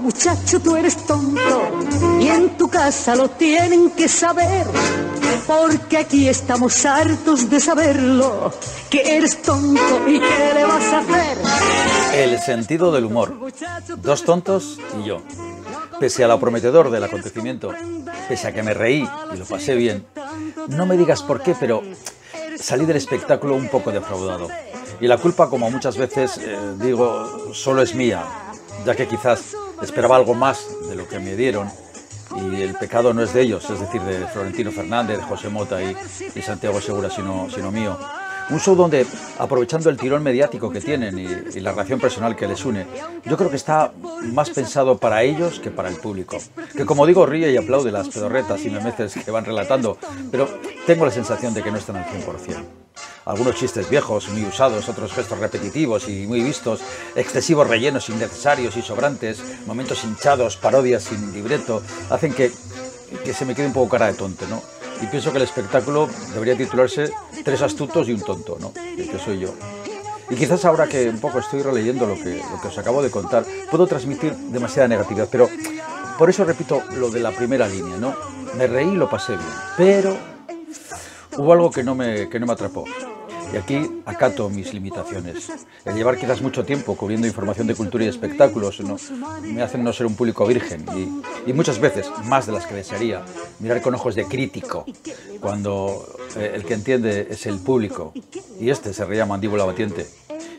Muchacho, tú eres tonto y en tu casa lo tienen que saber, porque aquí estamos hartos de saberlo, que eres tonto y qué le vas a hacer. El sentido del humor. Dos tontos y yo. Pese a lo prometedor del acontecimiento, pese a que me reí y lo pasé bien, no me digas por qué, pero salí del espectáculo un poco defraudado. Y la culpa, como muchas veces digo, solo es mía, ya que quizás esperaba algo más de lo que me dieron, y el pecado no es de ellos, es decir, de Florentino Fernández, José Mota y Santiago Segura, sino mío. Un show donde, aprovechando el tirón mediático que tienen y la relación personal que les une, yo creo que está más pensado para ellos que para el público, que, como digo, ríe y aplaude las pedorretas y memeces que van relatando, pero tengo la sensación de que no están al 100%. Algunos chistes viejos, muy usados, otros gestos repetitivos y muy vistos, excesivos rellenos innecesarios y sobrantes, momentos hinchados, parodias sin libreto, hacen que se me quede un poco cara de tonto, ¿no? Y pienso que el espectáculo debería titularse Tres astutos y un tonto, ¿no? Que soy yo. Y quizás ahora que un poco estoy releyendo lo que os acabo de contar, puedo transmitir demasiada negatividad, pero por eso repito lo de la primera línea, ¿no? Me reí y lo pasé bien, pero hubo algo que no me atrapó. Y aquí acato mis limitaciones. El llevar quizás mucho tiempo cubriendo información de cultura y espectáculos me hacen no ser un público virgen y muchas veces, más de las que desearía, mirar con ojos de crítico, cuando el que entiende es el público y este se reía mandíbula batiente.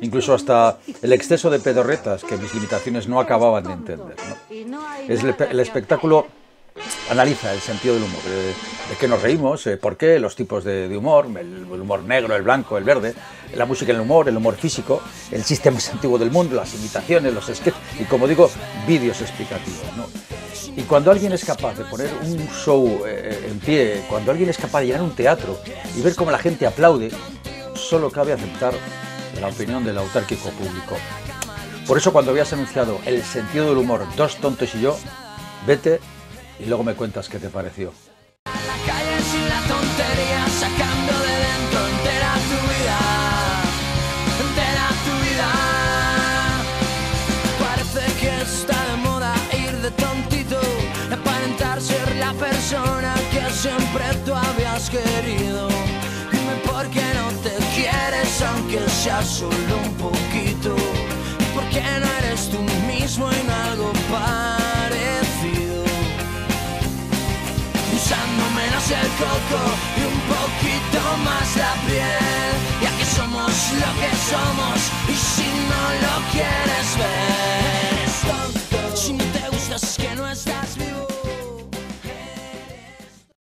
Incluso hasta el exceso de pedorretas que mis limitaciones no acababan de entender, ¿no? El espectáculo analiza el sentido del humor, de qué nos reímos, por qué, los tipos de humor, el humor negro, el blanco, el verde, la música, el humor físico, el sistema más antiguo del mundo, las imitaciones, los sketches y, como digo, vídeos explicativos, ¿no? Y cuando alguien es capaz de poner un show en pie, cuando alguien es capaz de llenar un teatro y ver cómo la gente aplaude, solo cabe aceptar la opinión del autárquico público. Por eso, cuando habías anunciado El sentido del humor, Dos tontos y yo, vete y luego me cuentas qué te pareció. La calle sin la tontería, sacando de dentro entera tu vida, parece que está de moda ir de tontito, aparentar ser la persona que siempre tú habías querido. Dime por qué no te quieres, aunque sea solo un poquito, por qué no eres tú mismo en algo parecido. Usando menos el coco y un poquito más la piel, ya que somos lo que somos y si no lo quieres ver, eres tonto, si no te gustas es que no estás bien.